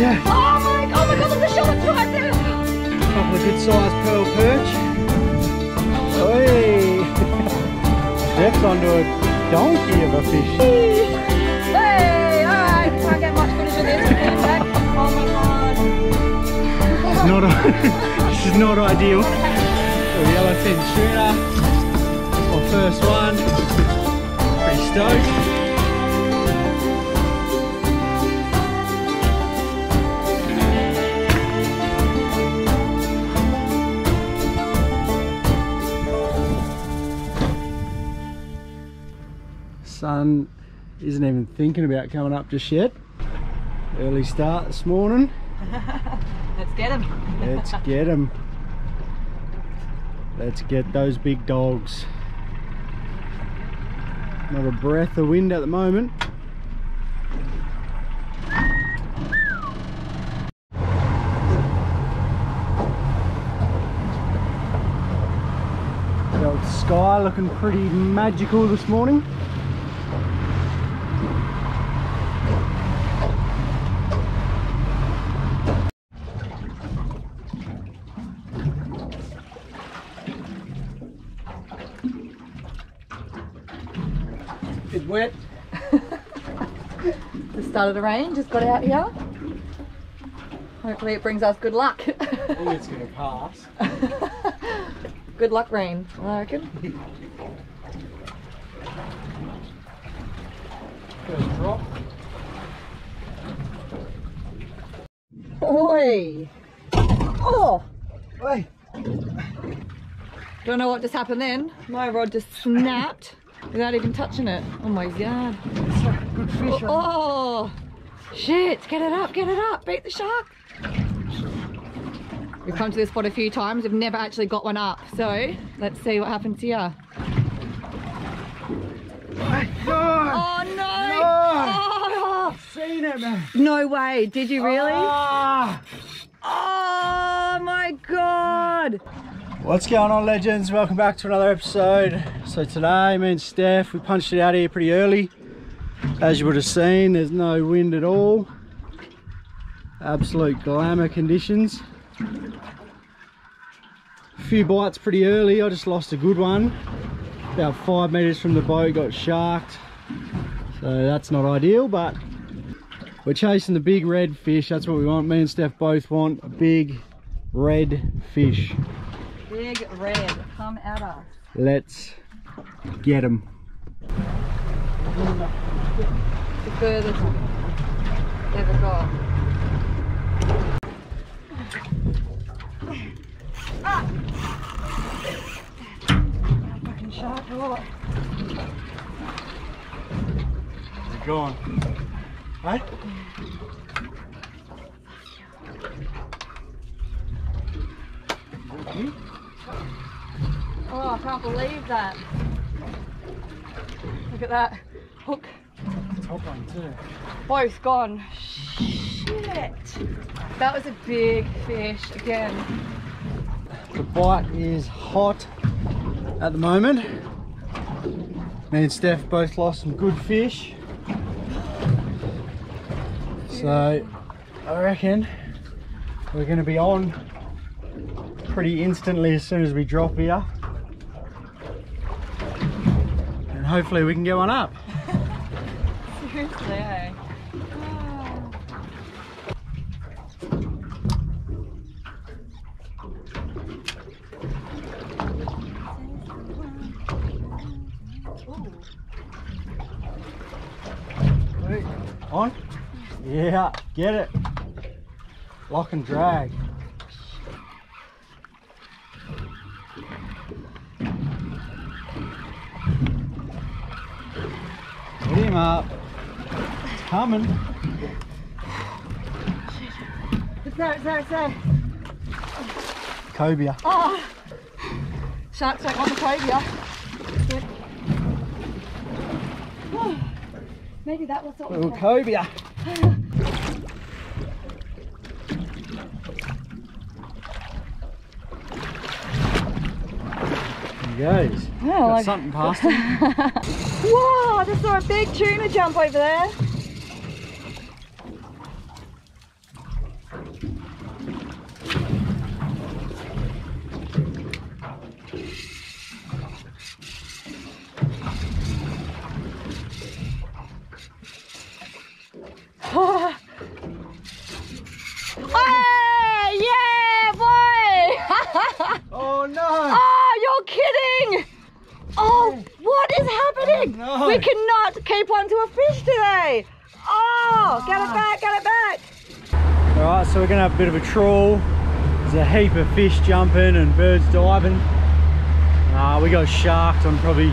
Yeah. Oh my God, look at the shoulders right there. A couple of good sized pearl perch. Oi. Steph's onto a donkey of a fish. Hey, alright, can't get much footage of this. Oh my God. This is not ideal. The yellow fin tuna. That's my first one. Pretty stoked. Sun isn't even thinking about coming up just yet. Early start this morning. Let's get them. Let's get them. Let's get those big dogs. Not a breath of wind at the moment. The old sky looking pretty magical this morning. It's wet. The start of the rain just got out here. Hopefully it brings us good luck. I think it's going to pass. Good luck rain, I reckon. First drop. Oi! Oh! Oi! Don't know what just happened then. My rod just snapped. Without even touching it. Oh my God. It's a good fish. Oh, shit. Get it up, get it up. Beat the shark. We've come to this spot a few times. We've never actually got one up. So let's see what happens here. Oh no. No. Oh. I've seen it, man. No way. Did you really? Oh. Oh my God. What's going on, legends? Welcome back to another episode. So today, me and Steph, we punched it out here pretty early. As you would have seen, there's no wind at all. Absolute glamour conditions. A few bites pretty early. I just lost a good one. About 5 meters from the boat, got sharked. So that's not ideal, but we're chasing the big red fish. That's what we want. Me and Steph both want a big red fish. Big red, come at us. Let's get them. The furthest ever got. Ah! Fucking shark, what? Is it gone? Right? Mm-hmm. Oh, I can't believe that. Look at that hook. Top one too. Both gone. Shit. That was a big fish again. The bite is hot at the moment. Me and Steph both lost some good fish. So I reckon we're going to be on pretty instantly as soon as we drop here. And hopefully we can get one up. Seriously, eh? Wow. Wait, on? Yeah, get it. Lock and drag. Up. It's coming. It's there. Cobia. Oh! Sharks don't want the cobia. Oh, maybe that was what little cobia. There he goes. Well, got something past him. Whoa, I just saw a big tuna jump over there. big. No. We cannot keep onto a fish today. Oh, get it back, get it back. All right, so we're gonna have a bit of a trawl. There's a heap of fish jumping and birds diving. We got sharked on probably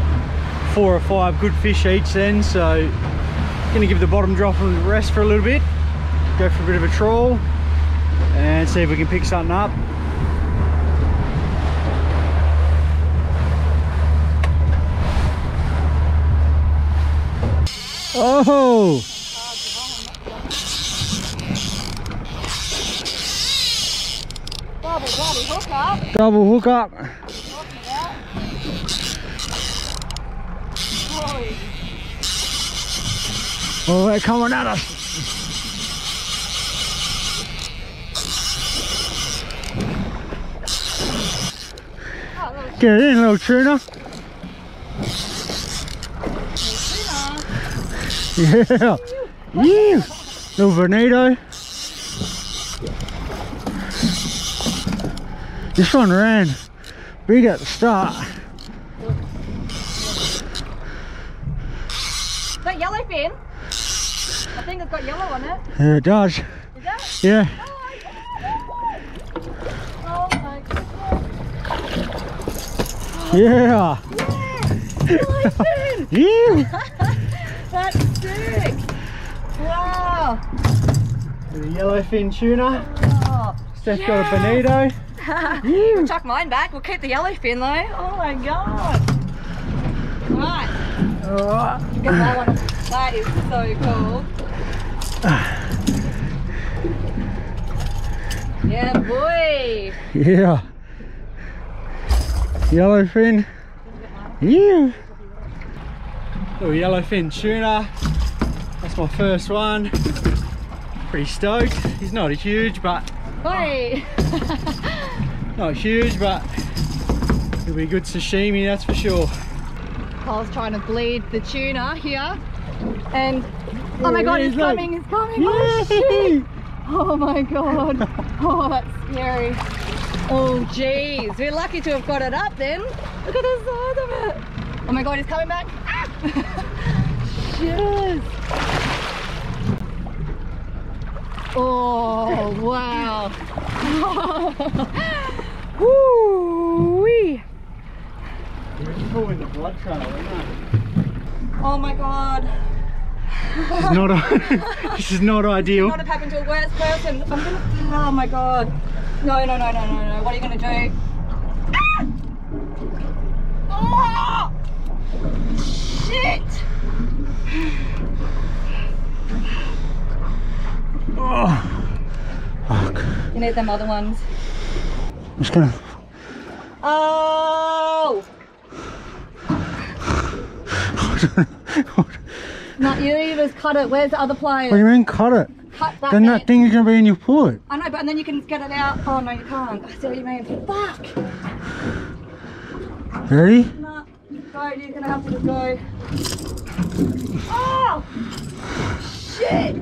4 or 5 good fish each then, so gonna give the bottom drop and rest for a little bit. Go for a bit of a trawl and see if we can pick something up. Oh! Double hook up. Double hook up. Oh, they're coming at us. Get it in, little tuna. Yeah. Yeah. Little Vernado. This one ran big at the start. Is that yellow fin? I think it's got yellow on it. Yeah, it does. Is that? Yeah. Oh my goodness. Oh. Yeah. Yeah. Yellow fin. Yeah. That's sick! Wow! The yellow fin tuna. Oh, Steph got a bonito. We'll chuck mine back. We'll keep the yellow fin though. Oh my god! Right. Alright. You get that one. That is so cool. Yeah, boy. Yeah. Yellow fin. Yeah. Little yellow fin tuna. That's my first one. Pretty stoked. He's not huge, but hey. Not huge, but it'll be good sashimi, that's for sure. Cole's trying to bleed the tuna here, and oh my god, he's coming! He's coming! Oh shit! Oh my god! Oh, that's scary. Oh jeez, we're lucky to have got it up then. Look at the size of it. Oh my god, he's coming back. Yes. Oh wow. Woo wee. You're in the blood trail, isn't it? Oh my god. This is not ideal. This is not happened to a worse person. I'm gonna oh my god. No. What are you gonna do? Ah! Oh! Shit! Oh, fuck. You need them other ones. I'm just gonna. Oh! Not you, you just cut it. Where's the other pliers? What do you mean cut it? Cut that. Then that thing is gonna be in your foot. I know, but then you can get it out. Oh no, you can't. I see what you mean. Fuck! Ready? No. Go, you're gonna have to just go. Oh! Shit!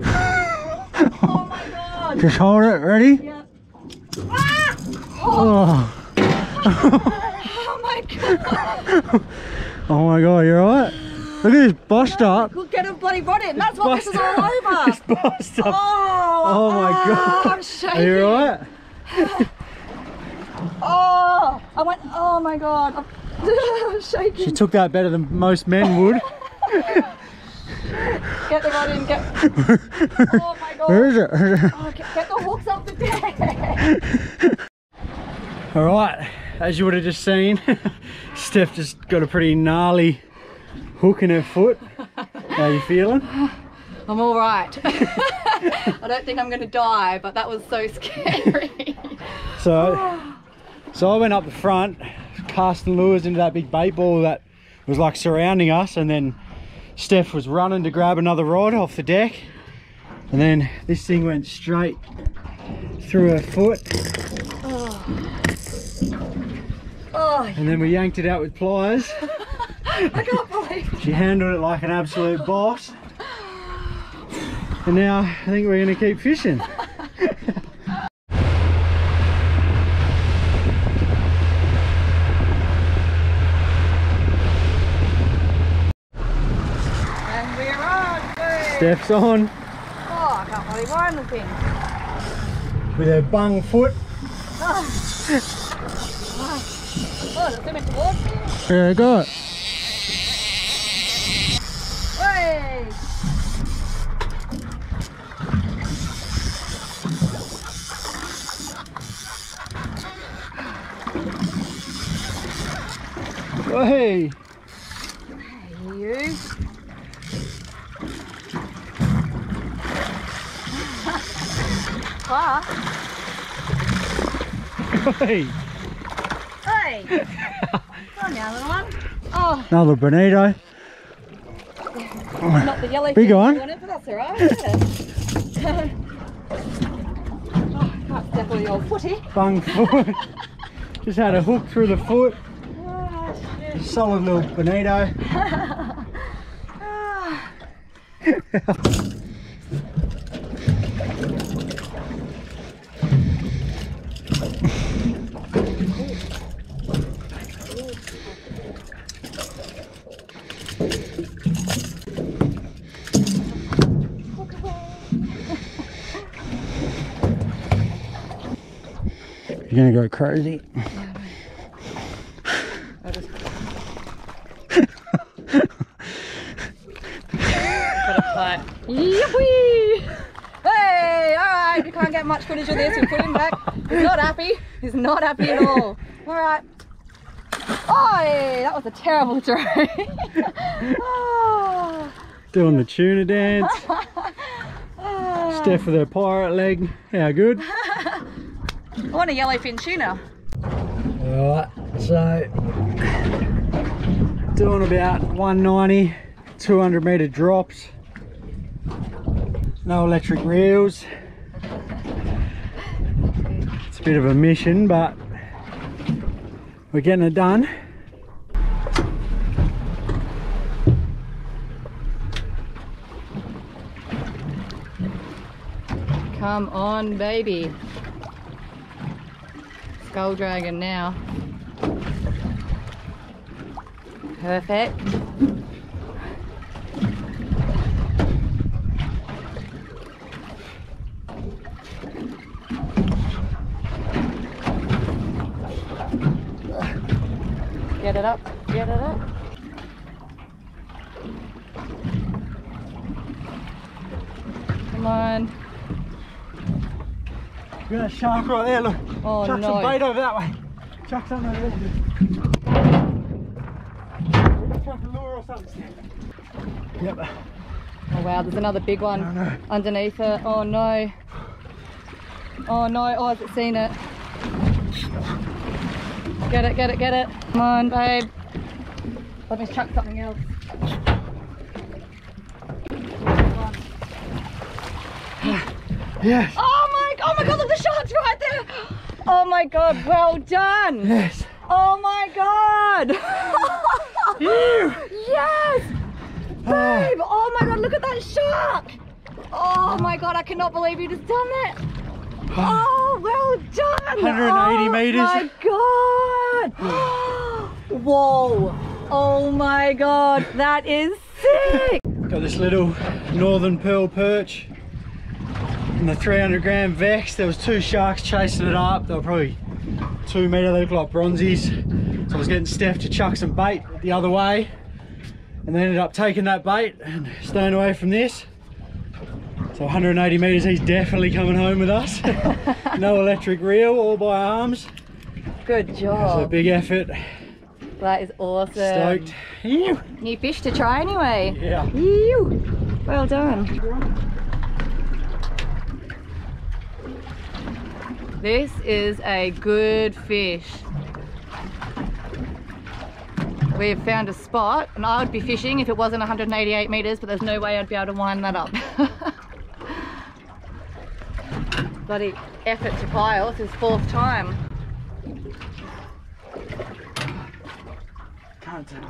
Oh my god! Just hold it, ready? Yep. Ah! Oh! Oh my god! Oh my god, you're alright? Look at this bust up. Look at him bloody body, and that's what this is all over! It's bust up! Oh, oh my god! I'm shaking! Are you alright? Oh! I went, oh my god! I'm shaking. She took that better than most men would. Get the rod in, oh my god. Where is it? Oh, get the hooks off the deck. Alright, as you would have just seen, Steph just got a pretty gnarly hook in her foot. How are you feeling? I'm alright. I don't think I'm going to die, but that was so scary. So I went up the front, casting lures into that big bait ball that was like surrounding us, and then Steph was running to grab another rod off the deck, and then this thing went straight through her foot. Oh. And then we yanked it out with pliers. I can't believe it. She handled it like an absolute boss. And now I think we're going to keep fishing. Steph's on. Oh, I can't believe I'm looking. With her bung foot. Oh, oh, it's coming towards me. There I go. Hey! Hey! Hey, you. Hey! Hey! Come on now, little one. Oh. Another bonito. Not the yellow big one. But that's alright. Oh, I can't step on the old footy. Bung foot. Just had a hook through the foot. Oh, shit. Solid little bonito. Oh. You're gonna go crazy. Yeah, I just... Hey, all right. You can't get much footage of this. We put him back. He's not happy. He's not happy at all. All right. Oh, that was a terrible throw. Oh. Doing the tuna dance. Oh. Steph with her pirate leg. How good. I want a yellow fin tuna. Alright, so doing about 190, 200 metre drops. No electric reels. It's a bit of a mission, but we're getting it done. Come on, baby. Skull dragon now. Perfect. Get it up, get it up. Come on. We've got a shark right there, look. Oh, chuck some bait over that way. Chuck something over there. Chuck a lure or something. Yep. Oh wow, there's another big one underneath it. Oh no. Oh no, oh, I haven't seen it. Get it, get it, get it. Come on, babe. Let me chuck something else. Yes. Oh my god, look, the shark's right there! Oh my god, well done! Yes! Oh my god! Yes! Babe! Oh my god, look at that shark! Oh my god, I cannot believe you just done that! Oh, well done! 180 metres! Oh my god! Whoa! Oh my god, that is sick! Got this little Northern Pearl perch. In the 300 gram vex, there was two sharks chasing it up. They were probably 2 metre, they looked like bronzies. So I was getting Steph to chuck some bait the other way, and they ended up taking that bait and staying away from this. So 180 metres, he's definitely coming home with us. No electric reel, all by arms. Good job. It was a big effort. That is awesome. Stoked. Ew. New fish to try anyway. Yeah. Ew. Well done. This is a good fish. We've found a spot, and I would be fishing if it wasn't 188 metres, but there's no way I'd be able to wind that up. Bloody effort to pile, this is fourth time. Can't do it.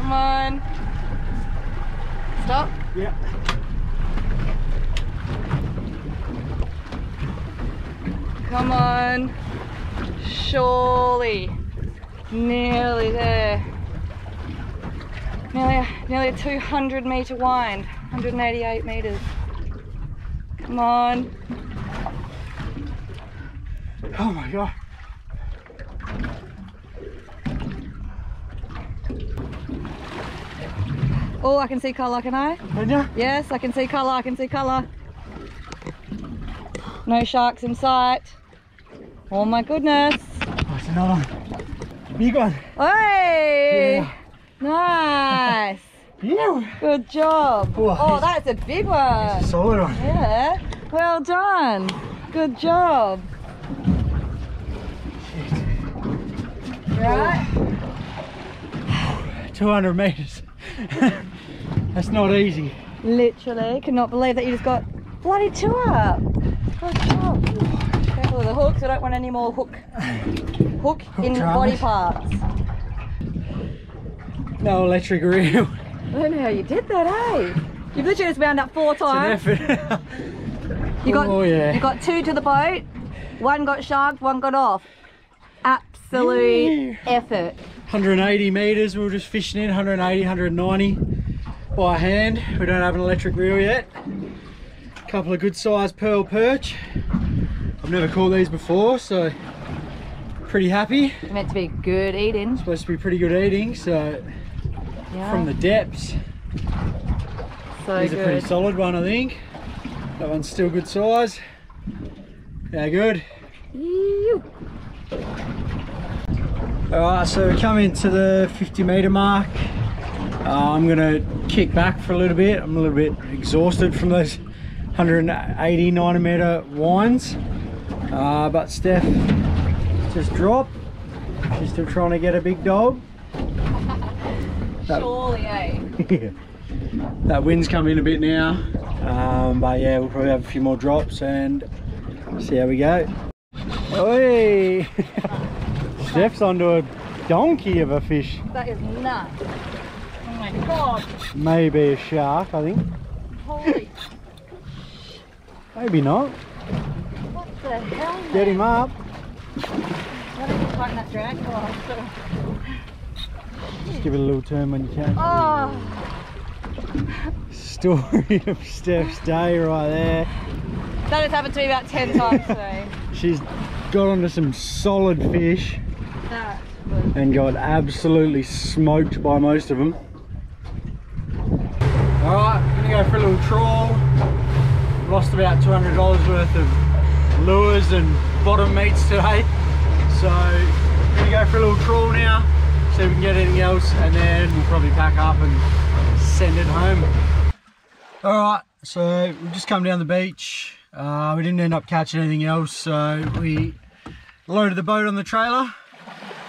Come on. Stop? Yeah. Come on. Surely. Nearly there. Nearly a 200 meter wind. 188 meters. Come on. Oh my God. Oh, I can see colour, can I? Can you? Yes, I can see colour, I can see colour. No sharks in sight. Oh my goodness. Oh, it's another one. Big one. Hey! Yeah. Nice. Yeah. Good job. Oh, that's a big one. It's a solid one. Yeah. Well done. Good job. Shit. Right? 200 metres. That's not easy. Literally, cannot believe that you just got bloody two up. Good job. Careful with the hooks. I don't want any more hook in body parts. No electric reel. I don't know how you did that, eh? You've literally just wound up four times. It's an effort. you got two to the boat. One got sharked. One got off. Absolute effort. 180 metres, we were just fishing in, 180, 190 by hand. We don't have an electric reel yet. A couple of good sized pearl perch. I've never caught these before, so pretty happy. It's meant to be good eating. It's supposed to be pretty good eating, so yeah. From the depths. So here's a pretty solid one, I think. That one's still good size. Yeah, good. Ew. Alright, so we come into the 50 metre mark. I'm gonna kick back for a little bit. I'm a little bit exhausted from those 180, 90 metre winds. But Steph just dropped. She's still trying to get a big dog. Surely, eh? Yeah. That wind's come in a bit now. But yeah, we'll probably have a few more drops and see how we go. Oi! Steph's onto a donkey of a fish. That is nuts. Oh my God. Maybe a shark, I think. Holy. Maybe not. What the hell, man? Get him up. Why don't you find that drag line? Just give it a little turn when you can. Oh. Story of Steph's day right there. That has happened to me about 10 times today. She's got onto some solid fish. And got absolutely smoked by most of them. Alright, I'm going to go for a little trawl. Lost about $200 worth of lures and bottom meats today. So, I'm going to go for a little trawl now, see if we can get anything else, and then we'll probably pack up and send it home. Alright, so we've just come down the beach. We didn't end up catching anything else, so we loaded the boat on the trailer.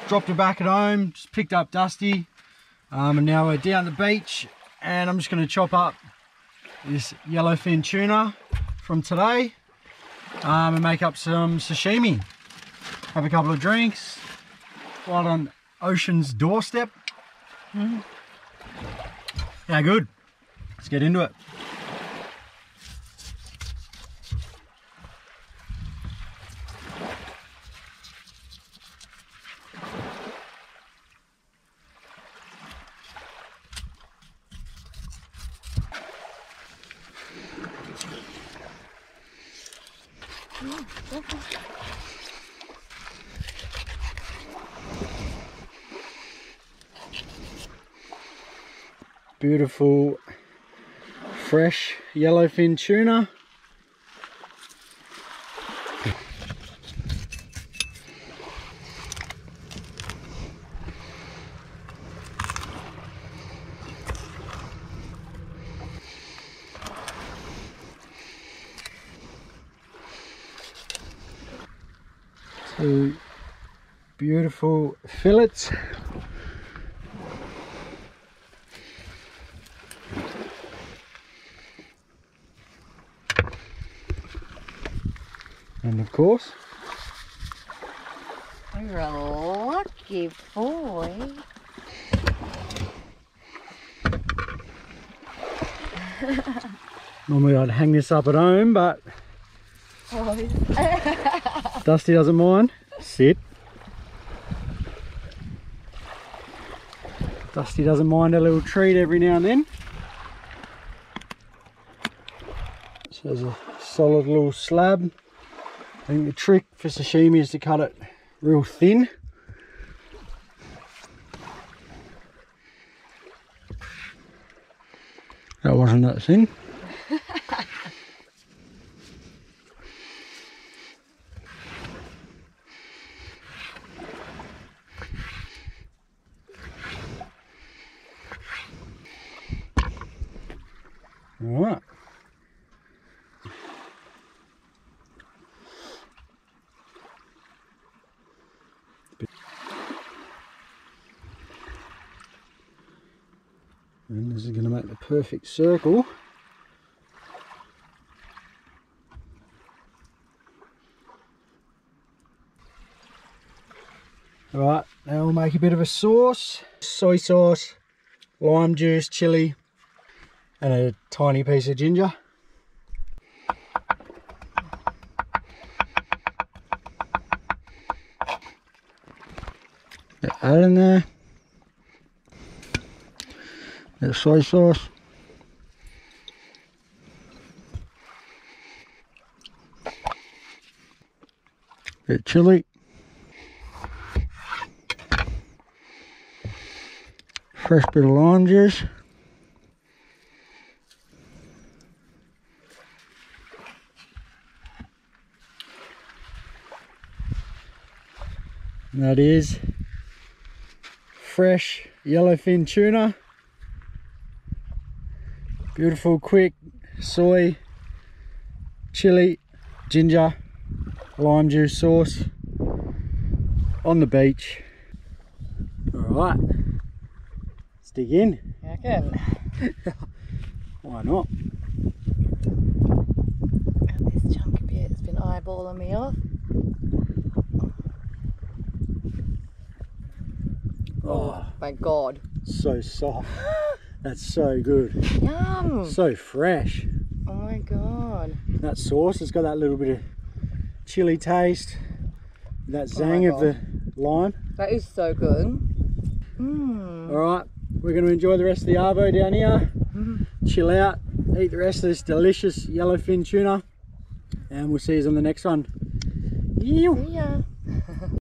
Dropped her back at home, just picked up Dusty, and now we're down the beach, and I'm just going to chop up this yellow fin tuna from today, and make up some sashimi. Have a couple of drinks, right on ocean's doorstep. Yeah, good. Let's get into it. Beautiful fresh yellowfin tuna. Two beautiful fillets. And of course, you're a lucky boy. Normally I'd hang this up at home, but Dusty doesn't mind. Sit. Dusty doesn't mind a little treat every now and then. So there's a solid little slab. I think the trick for sashimi is to cut it real thin. That wasn't that thin. Alright. And this is going to make the perfect circle. Alright, now we'll make a bit of a sauce. Soy sauce, lime juice, chilli, and a tiny piece of ginger. Get that in there. Bit of soy sauce. Bit of chilli. Fresh bit of lime juice. And that is fresh yellow fin tuna. Beautiful, quick, soy, chilli, ginger, lime juice sauce on the beach. Alright, let's dig in. Okay. Why not? And this chunky bit has been eyeballing me off. Oh my god. So soft. That's so good. Yum! So fresh. Oh my god. That sauce has got that little bit of chilli taste. That zang of the lime. That is so good. Mm. Alright, we're going to enjoy the rest of the arvo down here. Mm-hmm. Chill out, eat the rest of this delicious yellowfin tuna. And we'll see you on the next one. See ya.